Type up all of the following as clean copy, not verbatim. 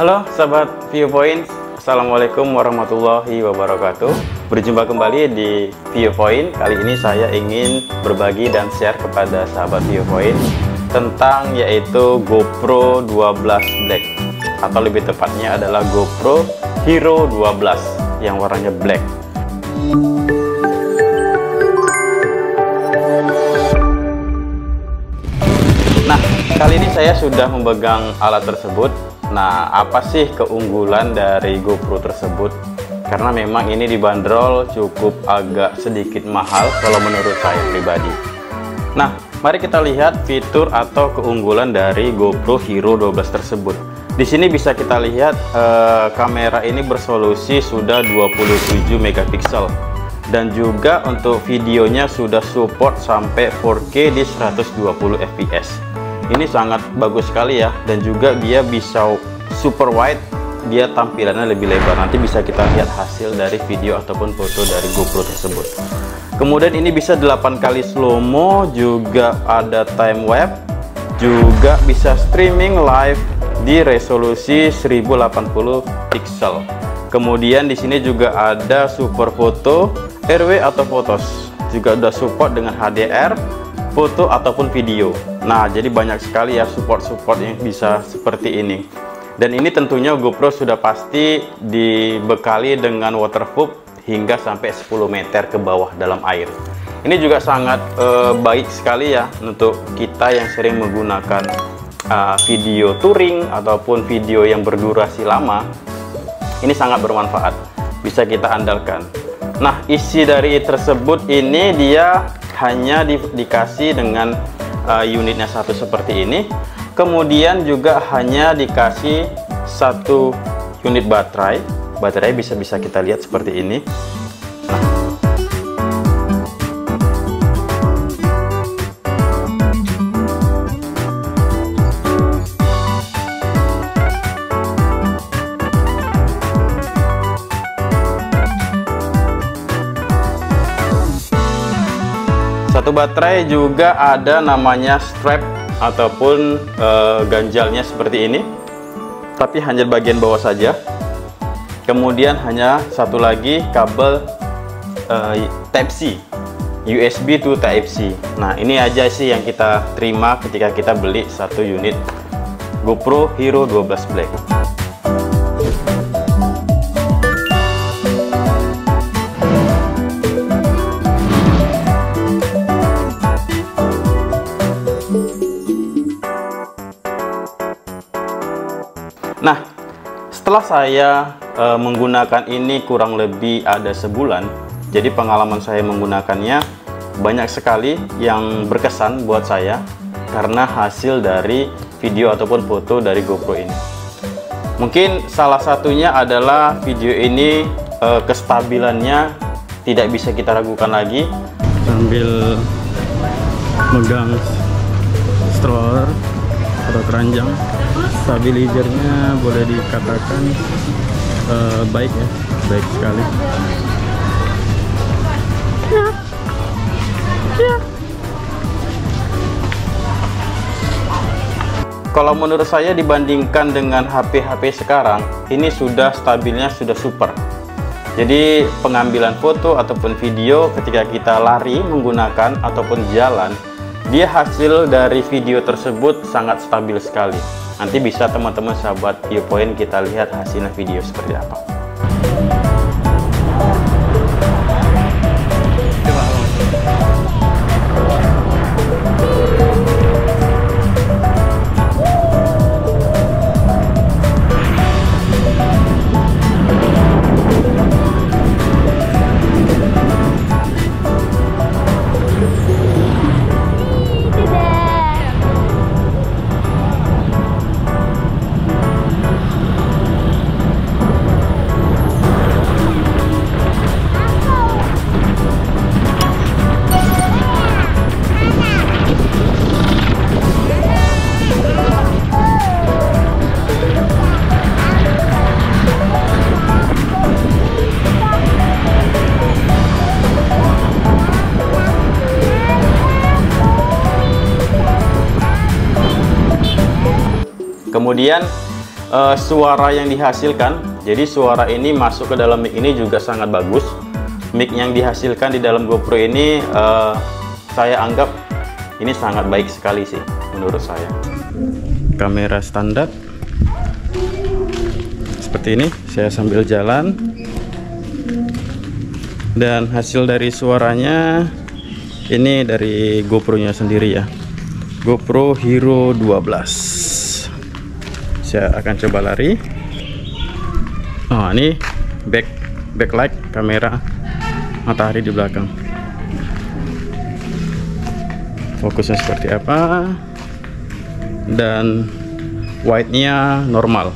Halo sahabat Viewpoint, assalamualaikum warahmatullahi wabarakatuh. Berjumpa kembali di Viewpoint. Kali ini saya ingin berbagi dan share kepada sahabat Viewpoint tentang yaitu GoPro 12 Black, atau lebih tepatnya adalah GoPro Hero 12 yang warnanya black. Nah, kali ini saya sudah memegang alat tersebut. Nah, apa sih keunggulan dari GoPro tersebut? Karena memang ini dibanderol cukup agak sedikit mahal kalau menurut saya pribadi. Nah, mari kita lihat fitur atau keunggulan dari GoPro Hero 12 tersebut. Di sini bisa kita lihat kamera ini bersolusi sudah 27 megapiksel dan juga untuk videonya sudah support sampai 4K di 120 fps. Ini sangat bagus sekali ya, dan juga dia bisa super wide, dia tampilannya lebih lebar. Nanti bisa kita lihat hasil dari video ataupun foto dari GoPro tersebut. Kemudian ini bisa 8 kali slow-mo, juga ada time lapse, juga bisa streaming live di resolusi 1080 pixel. Kemudian di sini juga ada super foto, RW atau photos. Juga udah support dengan HDR, foto ataupun video. Nah, jadi banyak sekali ya support yang bisa seperti ini. Dan ini tentunya GoPro sudah pasti dibekali dengan waterproof hingga sampai 10 meter ke bawah dalam air. Ini juga sangat baik sekali ya untuk kita yang sering menggunakan video touring ataupun video yang berdurasi lama. Ini sangat bermanfaat, bisa kita andalkan. Nah, isi dari tersebut ini dia hanya dikasih dengan unitnya satu seperti ini. Kemudian juga hanya dikasih satu unit baterai. Baterainya bisa kita lihat seperti ini. Nah. Satu baterai juga ada namanya strap ataupun ganjalnya seperti ini. Tapi hanya bagian bawah saja. Kemudian hanya satu lagi kabel Type-C, USB to Type-C. Nah, ini aja sih yang kita terima ketika kita beli satu unit GoPro Hero 12 Black. Nah, setelah saya menggunakan ini kurang lebih ada sebulan, jadi pengalaman saya menggunakannya banyak sekali yang berkesan buat saya karena hasil dari video ataupun foto dari GoPro ini. Mungkin salah satunya adalah video ini kestabilannya tidak bisa kita ragukan lagi. Sambil megang stroller atau keranjang, stabilizernya boleh dikatakan baik ya, baik sekali. Kalau menurut saya dibandingkan dengan HP-HP sekarang, ini sudah stabilnya sudah super. Jadi pengambilan foto ataupun video ketika kita lari menggunakan ataupun jalan, dia hasil dari video tersebut sangat stabil sekali. Nanti bisa teman-teman sahabat Viewpoint kita lihat hasilnya video seperti apa. Kemudian suara yang dihasilkan. Jadi suara ini masuk ke dalam mic ini juga sangat bagus. Mic yang dihasilkan di dalam GoPro ini saya anggap ini sangat baik sekali sih menurut saya. Kamera standar seperti ini, saya sambil jalan, dan hasil dari suaranya ini dari GoPro-nya sendiri ya, GoPro Hero 12. Saya akan coba lari. Oh, ini backlight kamera, matahari di belakang. Fokusnya seperti apa? Dan wide-nya normal.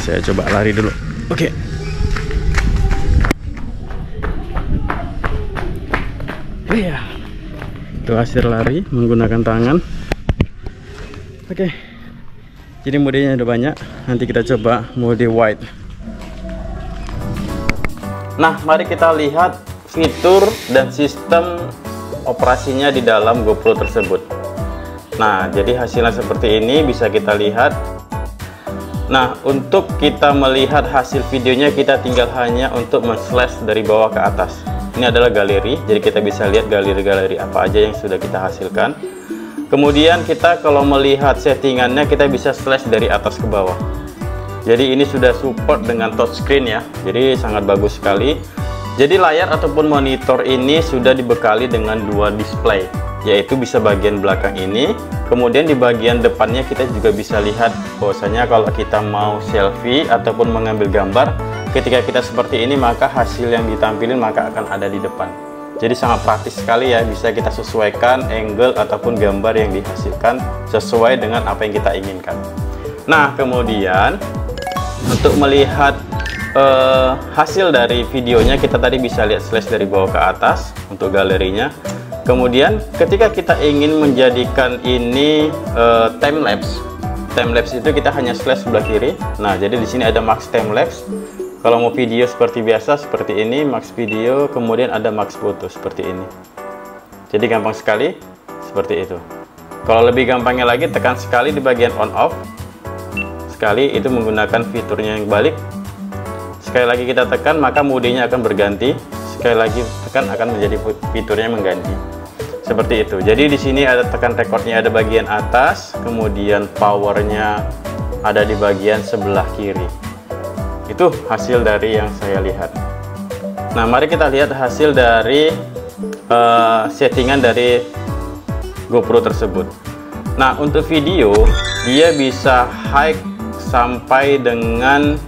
Saya coba lari dulu. Oke. Iya. Itu hasil lari menggunakan tangan. Oke. Jadi modenya udah banyak. Nanti kita coba mode wide. Nah, mari kita lihat fitur dan sistem operasinya di dalam GoPro tersebut. Nah, jadi hasilnya seperti ini, bisa kita lihat. Nah, untuk kita melihat hasil videonya, kita tinggal hanya untuk men-slash dari bawah ke atas. Ini adalah galeri, jadi kita bisa lihat galeri-galeri apa aja yang sudah kita hasilkan. Kemudian kita kalau melihat settingannya, kita bisa slash dari atas ke bawah. Jadi ini sudah support dengan touchscreen ya, jadi sangat bagus sekali. Jadi layar ataupun monitor ini sudah dibekali dengan dua display, yaitu bisa bagian belakang ini. Kemudian di bagian depannya kita juga bisa lihat bahwasanya kalau kita mau selfie ataupun mengambil gambar, ketika kita seperti ini maka hasil yang ditampilkan maka akan ada di depan. Jadi sangat praktis sekali ya, bisa kita sesuaikan angle ataupun gambar yang dihasilkan sesuai dengan apa yang kita inginkan. Nah, kemudian untuk melihat hasil dari videonya, kita tadi bisa lihat slash dari bawah ke atas untuk galerinya. Kemudian ketika kita ingin menjadikan ini time lapse itu kita hanya slash sebelah kiri. Nah, jadi di sini ada max time lapse. Kalau mau video seperti biasa seperti ini, max video, kemudian ada max foto seperti ini. Jadi gampang sekali seperti itu. Kalau lebih gampangnya lagi, tekan sekali di bagian on off sekali, itu menggunakan fiturnya yang balik. Sekali lagi kita tekan maka modenya akan berganti. Sekali lagi tekan akan menjadi fiturnya mengganti seperti itu. Jadi di sini ada tekan recordnya ada bagian atas, kemudian powernya ada di bagian sebelah kiri. Itu hasil dari yang saya lihat. Nah, mari kita lihat hasil dari settingan dari GoPro tersebut. Nah, untuk video dia bisa high sampai dengan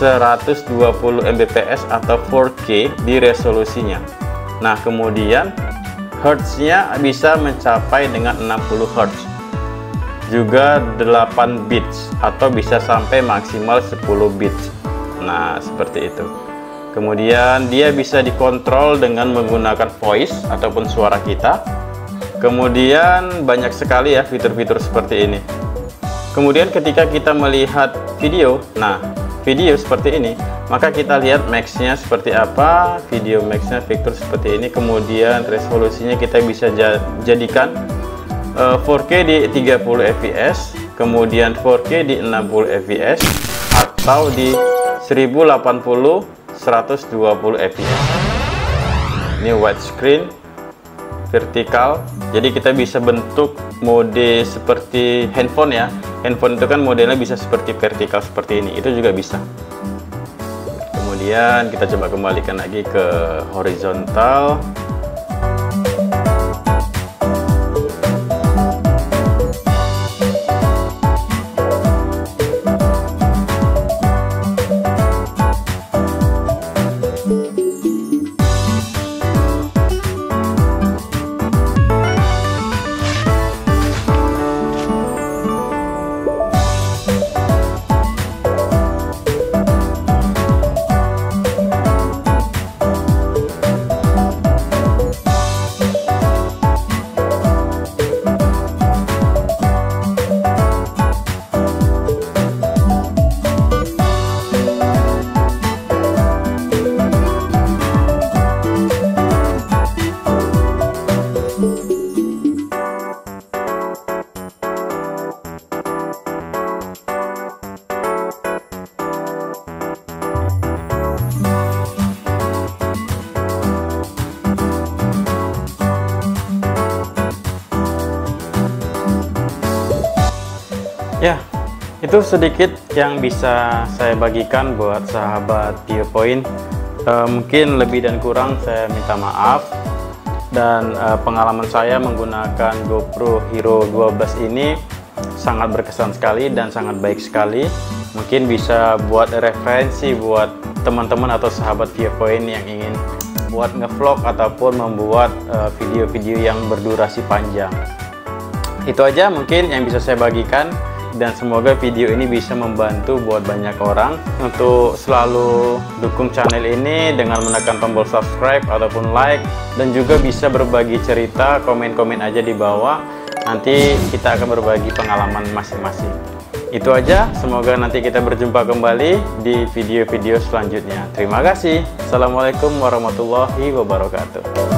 120 Mbps atau 4K di resolusinya. Nah, kemudian Hertz-nya bisa mencapai dengan 60 Hertz. Juga 8 bits atau bisa sampai maksimal 10 bits. Nah, seperti itu. Kemudian dia bisa dikontrol dengan menggunakan voice ataupun suara kita. Kemudian banyak sekali ya fitur-fitur seperti ini. Kemudian ketika kita melihat video, nah video seperti ini, maka kita lihat max-nya seperti apa, video max-nya fitur seperti ini. Kemudian resolusinya kita bisa jadikan 4K di 30 fps, kemudian 4K di 60 fps atau di 1080 120 fps. Ini widescreen vertikal, jadi kita bisa bentuk mode seperti handphone ya. Handphone itu kan modelnya bisa seperti vertikal seperti ini, itu juga bisa. Kemudian kita coba kembalikan lagi ke horizontal. Ya, itu sedikit yang bisa saya bagikan buat sahabat viewpoint. Mungkin lebih dan kurang saya minta maaf, dan pengalaman saya menggunakan GoPro Hero 12 ini sangat berkesan sekali dan sangat baik sekali. Mungkin bisa buat referensi buat teman-teman atau sahabat viewpoint yang ingin buat ngevlog ataupun membuat video-video yang berdurasi panjang. Itu aja mungkin yang bisa saya bagikan, dan semoga video ini bisa membantu buat banyak orang untuk selalu dukung channel ini dengan menekan tombol subscribe ataupun like, dan juga bisa berbagi cerita, komen-komen aja di bawah, nanti kita akan berbagi pengalaman masing-masing. Itu aja, semoga nanti kita berjumpa kembali di video-video selanjutnya. Terima kasih. Assalamualaikum warahmatullahi wabarakatuh.